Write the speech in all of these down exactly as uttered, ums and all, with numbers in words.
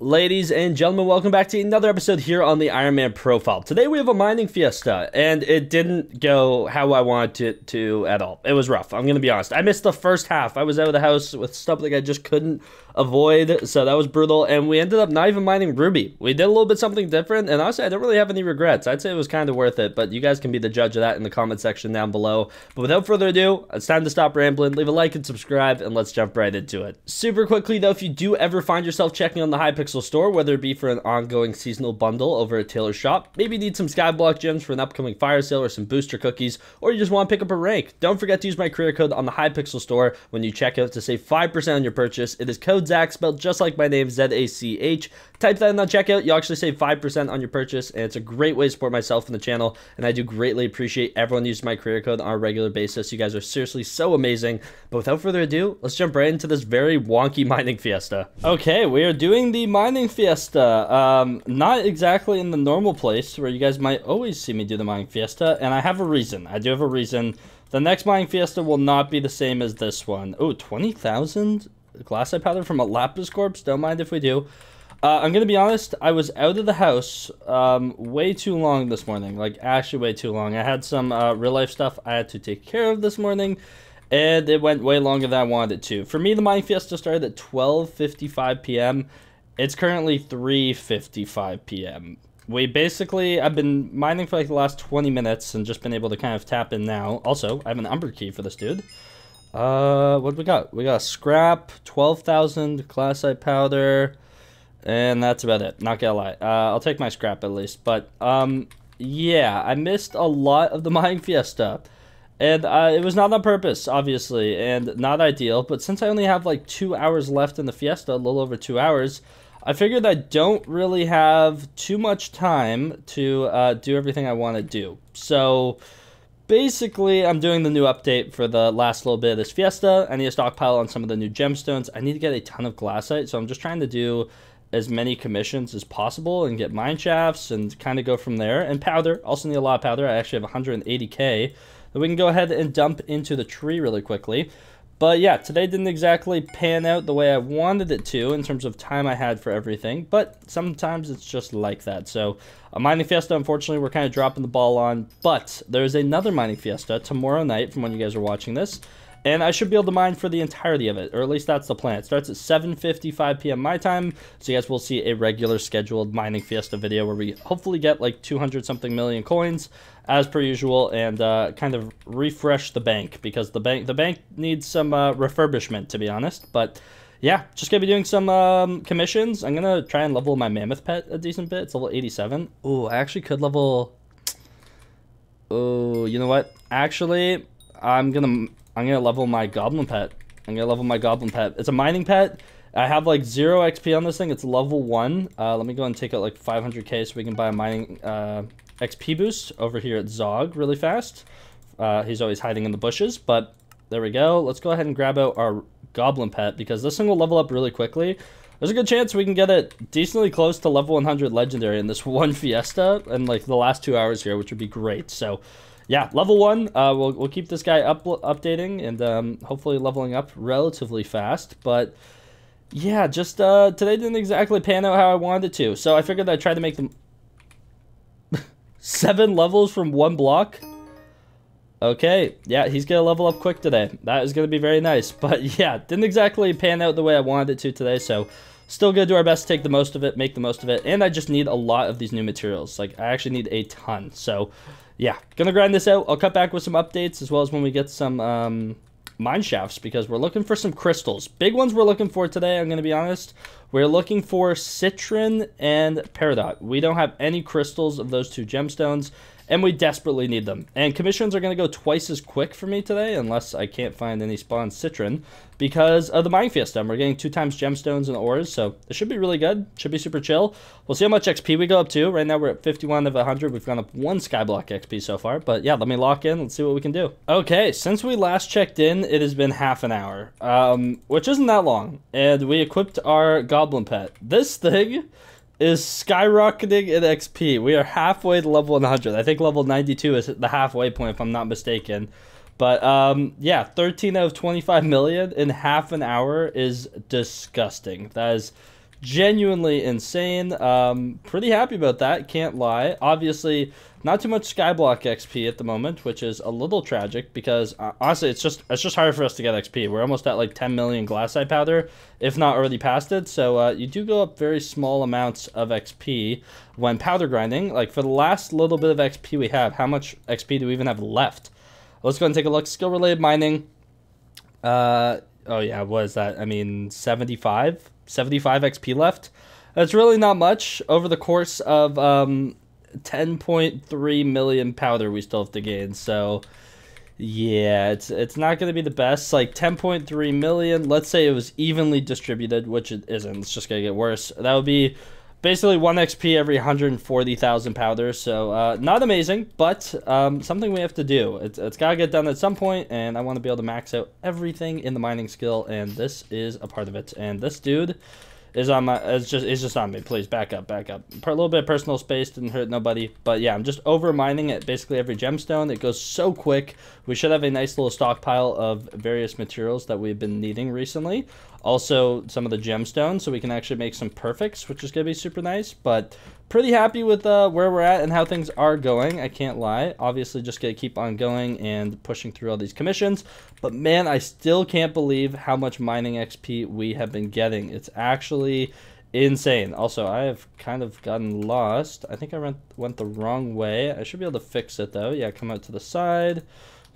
Ladies and gentlemen, welcome back to another episode here on the Ironman Profile. Today we have a mining fiesta, and it didn't go how I wanted it to at all. It was rough, I'm gonna be honest. I missed the first half. I was out of the house with stuff that I just couldn't avoid, so that was brutal, and we ended up not even mining Ruby. We did a little bit something different, and honestly, I don't really have any regrets. I'd say it was kind of worth it, but you guys can be the judge of that in the comment section down below. But without further ado, it's time to stop rambling. Leave a like and subscribe, and let's jump right into it. Super quickly though, if you do ever find yourself checking on the Hypixel store, whether it be for an ongoing seasonal bundle over at Taylor's shop, maybe you need some Skyblock gems for an upcoming fire sale or some booster cookies, or you just want to pick up a rank, don't forget to use my career code on the Hypixel store when you check out to save five percent on your purchase. It is code Zach, spelled just like my name, Z A C H. Type that in on checkout, you'll actually save five percent on your purchase, and it's a great way to support myself and the channel, and I do greatly appreciate everyone using my career code on a regular basis. You guys are seriously so amazing, but without further ado, let's jump right into this very wonky mining fiesta. Okay, we are doing the mining fiesta, um not exactly in the normal place where you guys might always see me do the mining fiesta, and I have a reason. I do have a reason. The next mining fiesta will not be the same as this one. Oh, twenty thousand Glacite powder from a Lapis corpse, don't mind if we do. uh I'm gonna be honest, I was out of the house um way too long this morning, like actually way too long. I had some uh real life stuff I had to take care of this morning, and it went way longer than I wanted it to. For me, the mining fiesta started at twelve fifty-five p m It's currently three fifty-five p m We basically, I've been mining for like the last twenty minutes and just been able to kind of tap in now. Also, I have an umber key for this dude. Uh, what do we got? We got scrap, twelve thousand, Glacite powder, and that's about it. Not gonna lie. Uh, I'll take my scrap at least. But, um, yeah, I missed a lot of the mining fiesta. And uh, it was not on purpose, obviously, and not ideal. But since I only have like two hours left in the fiesta, a little over two hours, I figured I don't really have too much time to uh, do everything I want to do. So basically, I'm doing the new update for the last little bit of this fiesta. I need to stockpile on some of the new gemstones. I need to get a ton of Glacite, so I'm just trying to do as many commissions as possible and get mine shafts and kind of go from there. And powder, also need a lot of powder. I actually have one hundred eighty K. We can go ahead and dump into the tree really quickly. But yeah, today didn't exactly pan out the way I wanted it to in terms of time I had for everything, but sometimes it's just like that. So a mining fiesta, unfortunately, we're kind of dropping the ball on, but there's another mining fiesta tomorrow night from when you guys are watching this, and I should be able to mine for the entirety of it, or at least that's the plan. It starts at seven fifty-five p m my time, so you guys will see a regular scheduled mining fiesta video where we hopefully get like two hundred something million coins, as per usual, and uh, kind of refresh the bank, because the bank the bank needs some uh, refurbishment, to be honest. But yeah, just gonna be doing some um, commissions. I'm gonna try and level my mammoth pet a decent bit. It's level eighty-seven. Ooh, I actually could level. Oh, you know what? Actually, I'm gonna. I'm gonna level my goblin pet. I'm gonna level my goblin pet. It's a mining pet. I have like zero X P on this thing. It's level one. Uh, let me go and take out like five hundred K so we can buy a mining uh, X P boost over here at Zog really fast. Uh, he's always hiding in the bushes, but there we go. Let's go ahead and grab out our goblin pet because this thing will level up really quickly. There's a good chance we can get it decently close to level one hundred legendary in this one fiesta and like the last two hours here, which would be great. So yeah, level one, uh, we'll, we'll keep this guy up updating and um, hopefully leveling up relatively fast. But yeah, just uh, today didn't exactly pan out how I wanted it to. So I figured I'd try to make them seven levels from one block. Okay, yeah, he's going to level up quick today. That is going to be very nice. But yeah, didn't exactly pan out the way I wanted it to today. So still going to do our best to take the most of it, make the most of it. And I just need a lot of these new materials. Like, I actually need a ton. So yeah, gonna grind this out. I'll cut back with some updates as well as when we get some um, mine shafts, because we're looking for some crystals. Big ones we're looking for today, I'm gonna be honest. We're looking for Citrine and Peridot. We don't have any crystals of those two gemstones, and we desperately need them. And commissions are gonna go twice as quick for me today, unless I can't find any spawned Citrine, because of the mine fiesta. We're getting two times gemstones and ores, so it should be really good. Should be super chill. We'll see how much X P we go up to. Right now we're at fifty-one of one hundred. We've gone up one Skyblock X P so far, but yeah, let me lock in. Let's see what we can do. Okay, since we last checked in, it has been half an hour, um, which isn't that long, and we equipped our goblin pet. This thing is skyrocketing in X P. We are halfway to level one hundred. I think level ninety-two is the halfway point, if I'm not mistaken. But um, yeah, thirteen out of twenty-five million in half an hour is disgusting. That is genuinely insane. Um, pretty happy about that, can't lie. Obviously, not too much Skyblock X P at the moment, which is a little tragic because uh, honestly, it's just it's just hard for us to get X P. We're almost at like ten million Glacite powder, if not already past it. So uh, you do go up very small amounts of X P when powder grinding. Like for the last little bit of X P we have, how much X P do we even have left? Let's go and take a look. Skill related mining. Uh, oh yeah, what is that? I mean, seventy-five X P left. That's really not much over the course of um, ten point three million powder we still have to gain. So yeah, it's it's not going to be the best. Like ten point three million, let's say it was evenly distributed, which it isn't. It's just going to get worse. That would be basically one X P every one hundred forty thousand powder. So uh, not amazing, but um, something we have to do. It's, it's got to get done at some point, and I want to be able to max out everything in the mining skill, and this is a part of it. And this dude is on my, it's just, it's just on me. Please back up, back up. A little bit of personal space, didn't hurt nobody. But yeah, I'm just over mining at basically every gemstone. It goes so quick. We should have a nice little stockpile of various materials that we've been needing recently. Also, some of the gemstones, so we can actually make some perfects, which is going to be super nice. But pretty happy with uh, where we're at and how things are going, I can't lie. Obviously, just going to keep on going and pushing through all these commissions. But man, I still can't believe how much mining X P we have been getting. It's actually insane. Also, I have kind of gotten lost. I think I went, went the wrong way. I should be able to fix it, though. Yeah, come out to the side.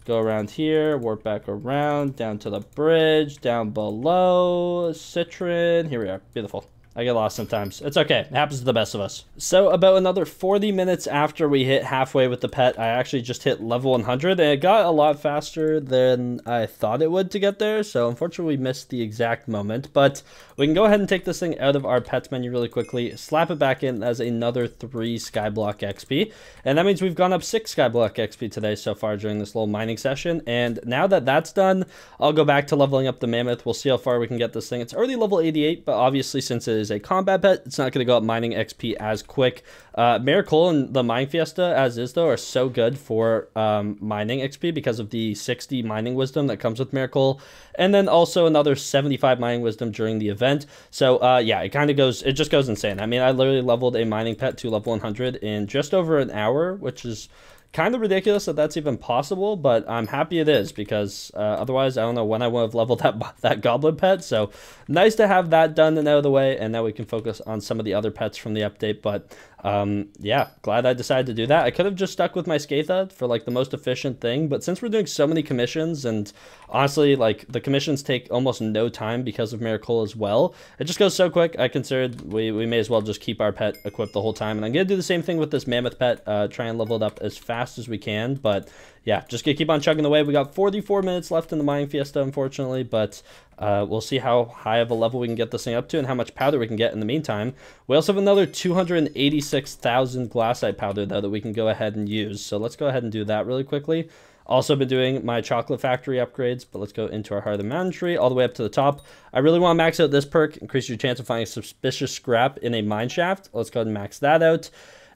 Go around here, warp back around, down to the bridge, down below, Citrine. Here we are. Beautiful. I get lost sometimes. It's okay. It happens to the best of us. So about another forty minutes after we hit halfway with the pet, I actually just hit level one hundred, and it got a lot faster than I thought it would to get there. So unfortunately, we missed the exact moment, but we can go ahead and take this thing out of our pets menu really quickly, slap it back in as another three Skyblock X P. And that means we've gone up six Skyblock X P today so far during this little mining session. And now that that's done, I'll go back to leveling up the mammoth. We'll see how far we can get this thing. It's already level eighty-eight, but obviously since it is a combat pet, it's not going to go up mining X P as quick. Uh, Miracle and the Mine Fiesta, as is though, are so good for um, mining X P because of the sixty mining wisdom that comes with Miracle, and then also another seventy-five mining wisdom during the event. So uh, yeah, it kind of goes, it just goes insane. I mean, I literally leveled a mining pet to level one hundred in just over an hour, which is kind of ridiculous that that's even possible, but I'm happy it is because uh, otherwise I don't know when I would have leveled that that goblin pet. So nice to have that done and out of the way, and now we can focus on some of the other pets from the update. But um, yeah, glad I decided to do that. I could have just stuck with my Skatha for like the most efficient thing, but since we're doing so many commissions, and honestly like the commissions take almost no time because of Miracle as well, it just goes so quick. I considered we, we may as well just keep our pet equipped the whole time, and I'm gonna do the same thing with this mammoth pet, uh, try and level it up as fast fast as we can. But yeah, just gonna keep on chugging away. We got forty-four minutes left in the mining fiesta, unfortunately, but uh, we'll see how high of a level we can get this thing up to and how much powder we can get in the meantime. We also have another two hundred eighty-six thousand Glacite powder though that we can go ahead and use, so let's go ahead and do that really quickly. Also been doing my chocolate factory upgrades, but let's go into our Heart of the Mountain Tree all the way up to the top. I really want to max out this perk, increase your chance of finding suspicious scrap in a mine shaft. Let's go ahead and max that out.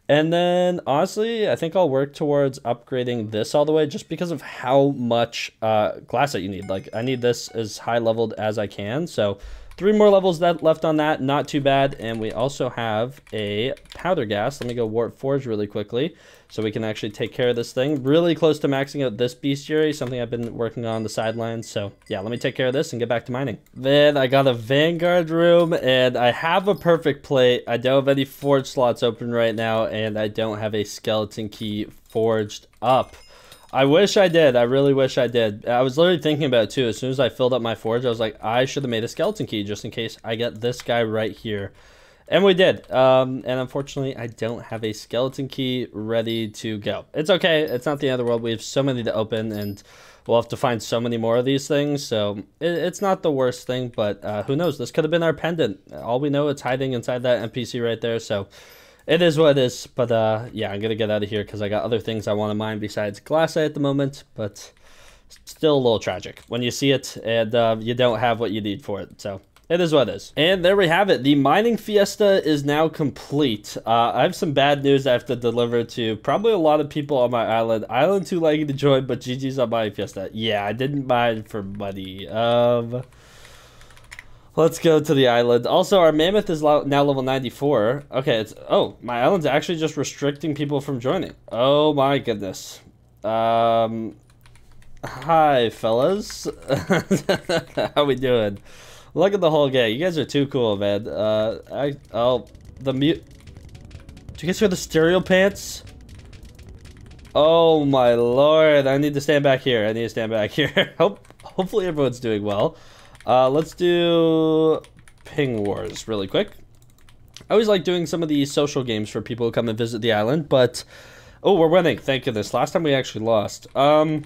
And then, honestly, I think I'll work towards upgrading this all the way just because of how much uh, Glacite you need. Like, I need this as high-leveled as I can. So, three more levels that left on that. Not too bad. And we also have a powder gas. Let me go warp forge really quickly so we can actually take care of this thing. Really close to maxing out this bestiary, something I've been working on the sidelines. So, yeah, let me take care of this and get back to mining. Then I got a Vanguard room, and I have a perfect plate. I don't have any forge slots open right now, and I don't have a skeleton key forged up. I wish I did. I really wish I did. I was literally thinking about it too. As soon as I filled up my forge, I was like, I should have made a skeleton key just in case I get this guy right here. And we did. Um, and unfortunately, I don't have a skeleton key ready to go. It's okay. It's not the end of the world. We have so many to open, and we'll have to find so many more of these things. So it, it's not the worst thing, but uh, who knows? This could have been our pendant. All we know, it's hiding inside that N P C right there. So it is what it is, but uh, yeah, I'm going to get out of here because I got other things I want to mine besides Glacite at the moment, but still a little tragic when you see it and uh, you don't have what you need for it, so it is what it is. And there we have it. The mining fiesta is now complete. Uh, I have some bad news I have to deliver to probably a lot of people on my island. Island too laggy to join, but G G's on mining fiesta. Yeah, I didn't mine for money. Um... Let's go to the island. Also, our mammoth is now level ninety-four. Okay, it's... Oh, my island's actually just restricting people from joining. Oh, my goodness. Um, hi, fellas. How we doing? Look at the whole gang. You guys are too cool, man. Uh, I... Oh, the mute... Do you guys hear the stereo pants? Oh, my lord. I need to stand back here. I need to stand back here. Hope, hopefully, everyone's doing well. Uh, let's do Ping Wars really quick. I always like doing some of these social games for people who come and visit the island, but... Oh, we're winning. Thank goodness. Last time we actually lost. Um,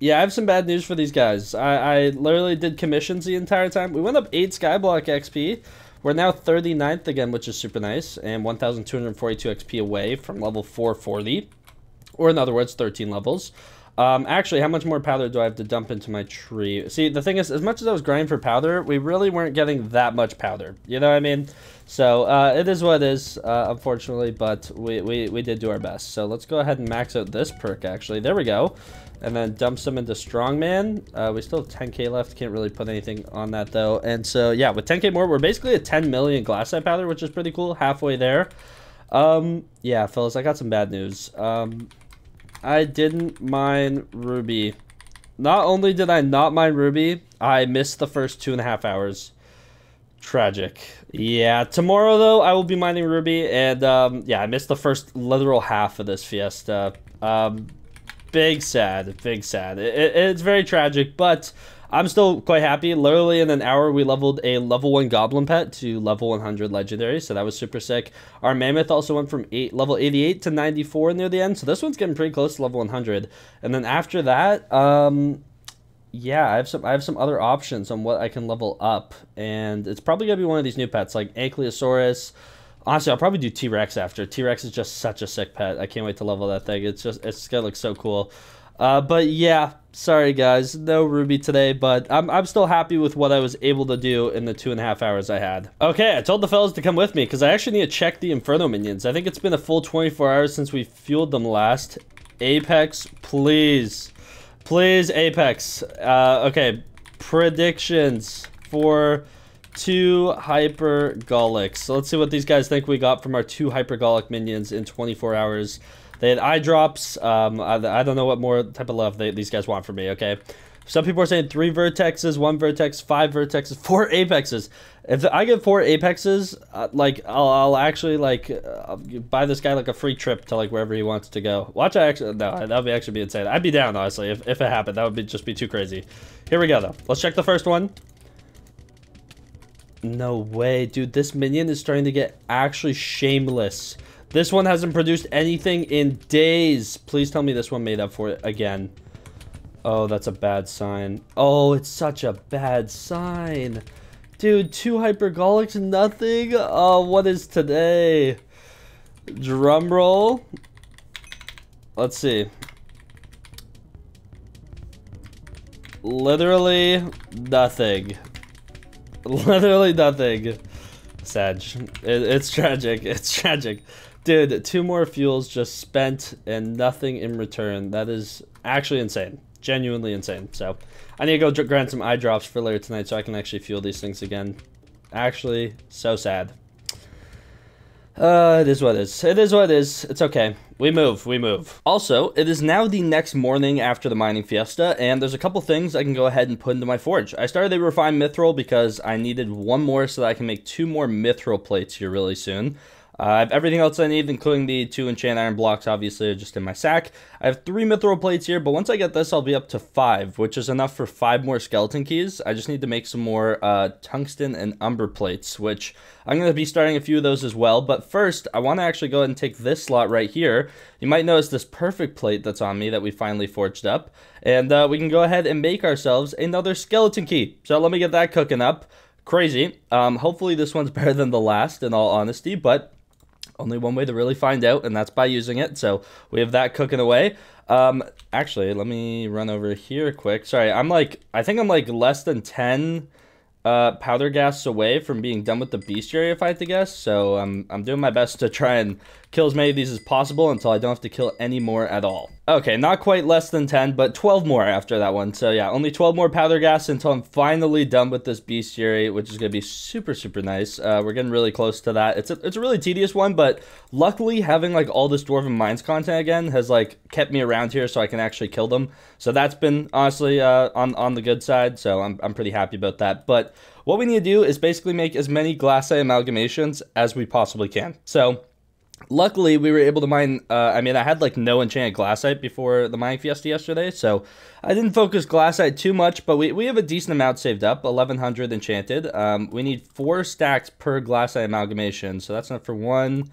yeah, I have some bad news for these guys. I, I literally did commissions the entire time. We went up eight Skyblock X P. We're now thirty-ninth again, which is super nice, and one thousand two hundred forty-two X P away from level four forty. Or in other words, thirteen levels. Um, actually, how much more powder do I have to dump into my tree? See, the thing is, as much as I was grinding for powder, we really weren't getting that much powder. You know what I mean? So, uh, it is what it is, uh, unfortunately, but we, we, we did do our best. So, let's go ahead and max out this perk, actually. There we go. And then dump some into Strongman. Uh, we still have ten K left. Can't really put anything on that, though. And so, yeah, with ten K more, we're basically at ten million Glacite powder, which is pretty cool. Halfway there. Um, yeah, fellas, I got some bad news. Um... I didn't mine Ruby. Not only did I not mine Ruby, I missed the first two and a half hours. Tragic. Yeah, tomorrow, though, I will be mining Ruby. And, um, yeah, I missed the first literal half of this fiesta. Um, big sad. Big sad. It, it, it's very tragic, but I'm still quite happy. Literally, in an hour, we leveled a level one Goblin Pet to level one hundred Legendary, so that was super sick. Our Mammoth also went from eight, level eighty-eight to ninety-four near the end, so this one's getting pretty close to level one hundred. And then after that, um... yeah, I have some I have some other options on what I can level up, and it's probably going to be one of these new pets, like Ankylosaurus. Honestly, I'll probably do T-Rex after. T-Rex is just such a sick pet. I can't wait to level that thing. It's just it's going to look so cool. Uh, but yeah, sorry guys, no Ruby today, but I'm, I'm still happy with what I was able to do in the two and a half hours I had. Okay, I told the fellas to come with me, because I actually need to check the Inferno minions. I think it's been a full twenty-four hours since we fueled them last. Apex, please. Please, Apex. Uh, okay, predictions for two Hyper Gollics. So let's see what these guys think we got from our two Hyper Gollic minions in twenty-four hours. They had eye drops. Um, I, I don't know what more type of love they, these guys want from me, okay? Some people are saying three vertexes, one vertex, five vertexes, four apexes. If I get four apexes, uh, like, I'll, I'll actually, like, uh, buy this guy, like, a free trip to, like, wherever he wants to go. Watch, I actually, no, that would be actually be insane. I'd be down, honestly, if, if it happened. That would be just be too crazy. Here we go, though. Let's check the first one. No way, dude. This minion is starting to get actually shameless. This one hasn't produced anything in days. Please tell me this one made up for it again. Oh, that's a bad sign. Oh, it's such a bad sign. Dude, two Hyper Gollics, nothing? Oh, what is today? Drum roll. Let's see. Literally nothing. Literally nothing. Sag. It, it's tragic. It's tragic. Dude, two more fuels just spent and nothing in return. That is actually insane. Genuinely insane. So, I need to go grind some eye drops for later tonight so I can actually fuel these things again. Actually, so sad. Uh, it is what it is. It is what it is. It's okay. We move. We move. Also, it is now the next morning after the mining fiesta, and there's a couple things I can go ahead and put into my forge. I started a refined mithril because I needed one more so that I can make two more mithril plates here really soon. Uh, I have everything else I need, including the two enchant iron blocks, obviously, just in my sack. I have three mithril plates here, but once I get this, I'll be up to five, which is enough for five more skeleton keys. I just need to make some more uh, tungsten and umber plates, which I'm going to be starting a few of those as well. But first, I want to actually go ahead and take this slot right here. You might notice this perfect plate that's on me that we finally forged up. And uh, we can go ahead and make ourselves another skeleton key. So let me get that cooking up. Crazy. Um, hopefully this one's better than the last, in all honesty, but... only one way to really find out, and that's by using it. So we have that cooking away. Um, actually, let me run over here quick. Sorry, I'm like, I think I'm like less than ten uh, powder gas away from being done with the beast area, if I had to guess. So um, I'm doing my best to try and kill as many of these as possible until I don't have to kill any more at all. Okay, not quite less than ten, but twelve more after that one. So yeah, only twelve more powder gas until I'm finally done with this bestiary, which is going to be super, super nice. Uh, we're getting really close to that. It's a, it's a really tedious one, but luckily having like all this Dwarven Mines content again has like kept me around here so I can actually kill them. So that's been honestly uh, on, on the good side. So I'm, I'm pretty happy about that. But what we need to do is basically make as many Glacite amalgamations as we possibly can. So luckily, we were able to mine, uh, I mean, I had, like, no enchanted Glacite before the mining fiesta yesterday, so I didn't focus Glacite too much, but we, we have a decent amount saved up, eleven hundred enchanted. Um, we need four stacks per Glacite amalgamation, so that's enough for one,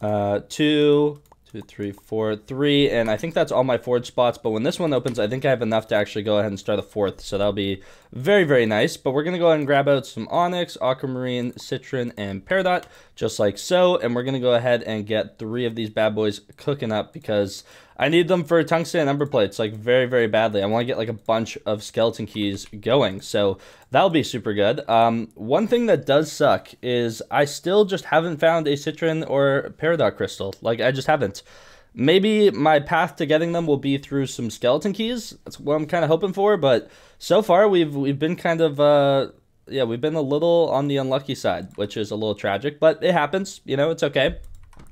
uh, two, two, three, four, three, and I think that's all my forge spots, but when this one opens, I think I have enough to actually go ahead and start a fourth, so that'll be very, very nice. But we're going to go ahead and grab out some Onyx, Aquamarine, Citrine, and Peridot, just like so, and we're going to go ahead and get three of these bad boys cooking up because I need them for tungsten and umber plates, like, very, very badly. I want to get, like, a bunch of skeleton keys going, so that'll be super good. Um, one thing that does suck is I still just haven't found a Citrine or Peridot crystal. Like, I just haven't. Maybe my path to getting them will be through some skeleton keys. That's what I'm kind of hoping for, but so far we've we've been kind of... Uh, yeah, we've been a little on the unlucky side, which is a little tragic, but it happens. You know, it's okay.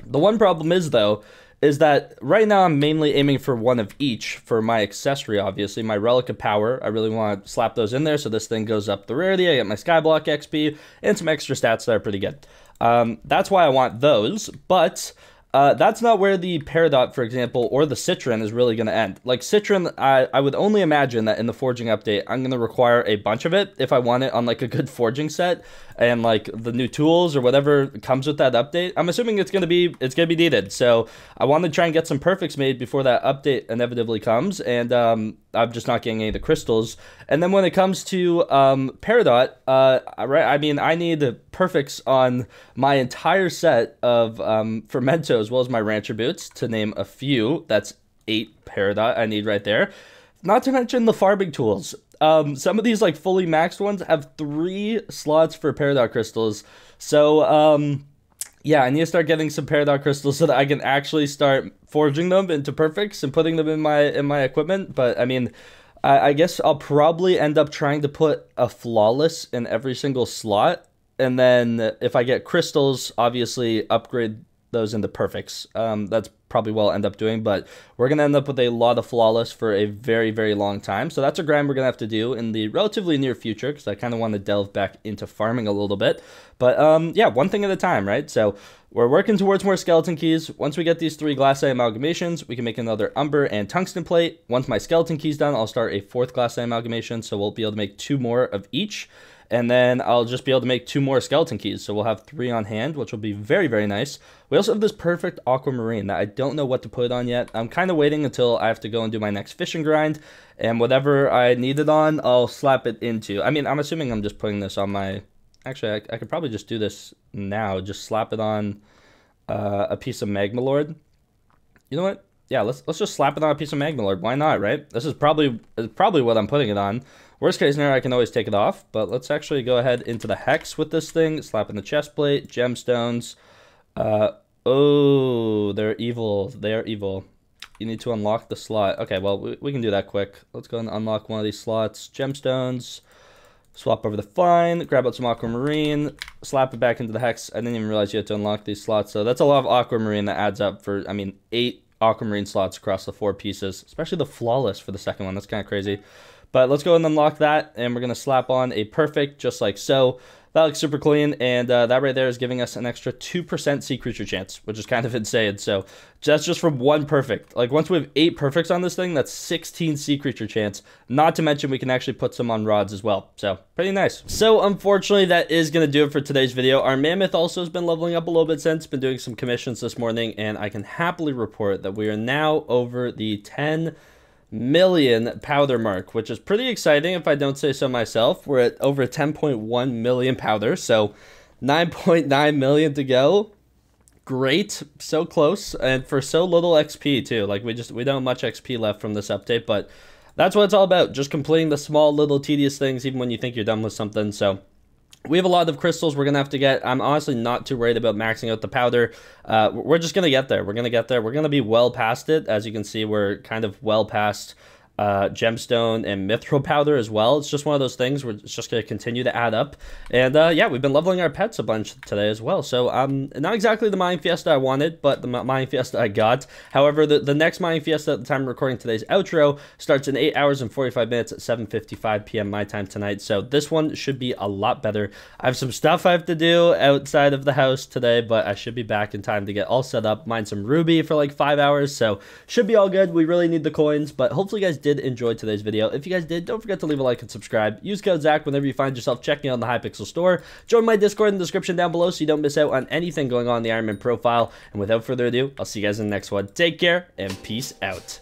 The one problem is, though, is that right now I'm mainly aiming for one of each for my accessory, obviously. My Relic of Power, I really want to slap those in there so this thing goes up the rarity. I get my Skyblock X P and some extra stats that are pretty good. Um, that's why I want those, but... Uh, that's not where the Peridot, for example, or the Citrine is really going to end. Like, Citrine, I, I would only imagine that in the forging update, I'm going to require a bunch of it if I want it on, like, a good forging set and, like, the new tools or whatever comes with that update. I'm assuming it's going to be it's going to be needed. So I want to try and get some perfects made before that update inevitably comes, and um, I'm just not getting any of the crystals. And then when it comes to um, Peridot, uh, right, I mean, I need perfects on my entire set of um, Fermento, as well as my rancher boots, to name a few. That's eight Peridot I need right there. Not to mention the farming tools. Um, some of these, like, fully maxed ones have three slots for Peridot crystals. So, um, yeah, I need to start getting some Peridot crystals so that I can actually start forging them into perfects and putting them in my in my equipment. But, I mean, I, I guess I'll probably end up trying to put a flawless in every single slot. And then if I get crystals, obviously upgrade those into perfects. Um, that's probably what I'll end up doing, but we're going to end up with a lot of flawless for a very, very long time. So that's a grind we're going to have to do in the relatively near future, because I kind of want to delve back into farming a little bit. But um, yeah, one thing at a time, right? So we're working towards more skeleton keys. Once we get these three Glacite amalgamations, we can make another umber and tungsten plate. Once my skeleton key's done, I'll start a fourth Glacite amalgamation, so we'll be able to make two more of each. And then I'll just be able to make two more skeleton keys. So we'll have three on hand, which will be very, very nice. We also have this perfect aquamarine that I don't know what to put on yet. I'm kind of waiting until I have to go and do my next fishing grind. And whatever I need it on, I'll slap it into. I mean, I'm assuming I'm just putting this on my... Actually, I, I could probably just do this now. Just slap it on uh, a piece of Magma Lord. You know what? Yeah, let's let's just slap it on a piece of Magma Lord. Why not, right? This is probably probably what I'm putting it on. Worst case scenario, I can always take it off, but let's actually go ahead into the hex with this thing, slap in the chest plate, gemstones. Uh, oh, they're evil. They are evil. You need to unlock the slot. Okay, well, we, we can do that quick. Let's go and unlock one of these slots, gemstones, swap over the fine, grab out some aquamarine, slap it back into the hex. I didn't even realize you had to unlock these slots, so that's a lot of aquamarine that adds up for, I mean, eight aquamarine slots across the four pieces, especially the flawless for the second one. That's kind of crazy. But let's go and unlock that, and we're going to slap on a perfect, just like so. That looks super clean, and uh, that right there is giving us an extra two percent sea creature chance, which is kind of insane. So that's just from one perfect. Like, once we have eight perfects on this thing, that's sixteen sea creature chance. Not to mention we can actually put some on rods as well. So pretty nice. So unfortunately, that is going to do it for today's video. Our mammoth also has been leveling up a little bit since. Been doing some commissions this morning, and I can happily report that we are now over the ten million powder mark, which is pretty exciting if I don't say so myself. We're at over ten point one million powder, so nine point nine million to go. Great, so close, and for so little X P too. Like, we just we don't have much X P left from this update, but that's what it's all about, just completing the small little tedious things even when you think you're done with something. So We have a lot of crystals we're going to have to get. I'm honestly not too worried about maxing out the powder. Uh, we're just going to get there. We're going to get there. We're going to be well past it. As you can see, we're kind of well past uh, gemstone and mithril powder as well. It's just one of those things where it's just going to continue to add up. And uh, yeah, we've been leveling our pets a bunch today as well. So um, not exactly the Mining Fiesta I wanted, but the Mining Fiesta I got. However, the, the next Mining Fiesta at the time of recording today's outro starts in eight hours and forty-five minutes at seven fifty-five p m my time tonight. So this one should be a lot better. I have some stuff I have to do outside of the house today, but I should be back in time to get all set up, mine some ruby for like five hours. So should be all good. We really need the coins, but hopefully you guys did enjoy today's video. If you guys did, don't forget to leave a like and subscribe. Use code Zach whenever you find yourself checking out the Hypixel store. Join my Discord in the description down below so you don't miss out on anything going on in the Ironman profile. And without further ado, I'll see you guys in the next one. Take care and peace out.